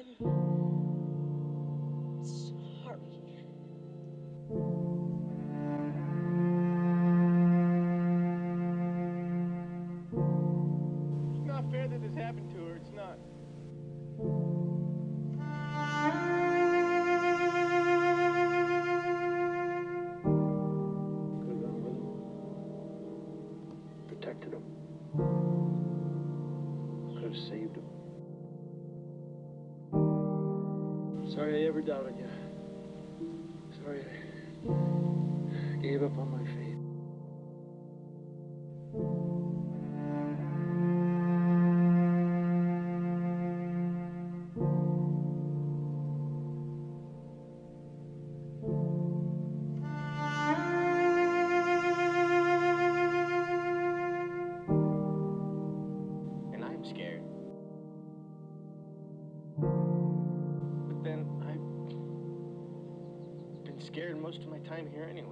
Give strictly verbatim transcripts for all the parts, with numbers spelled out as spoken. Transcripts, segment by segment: I'm sorry. It's not fair that this happened to her. It's not. Because I was protected him. Could have saved him. Sorry I ever doubted you. Sorry I gave up on my faith. And I'm scared. Then I've been scared most of my time here anyway.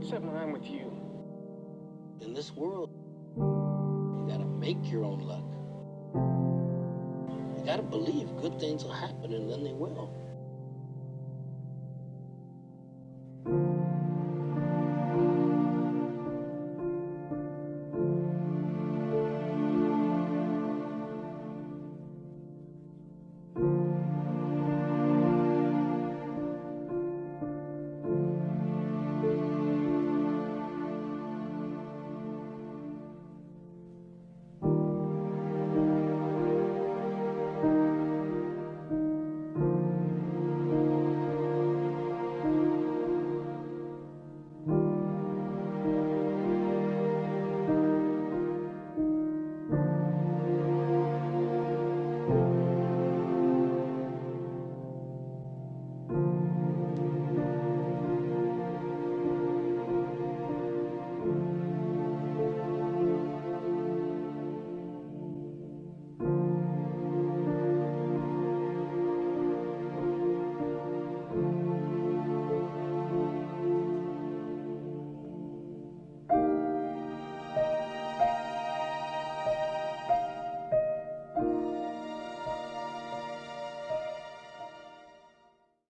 Except when I'm with you. In this world, you gotta make your own luck. You gotta believe good things will happen, and then they will.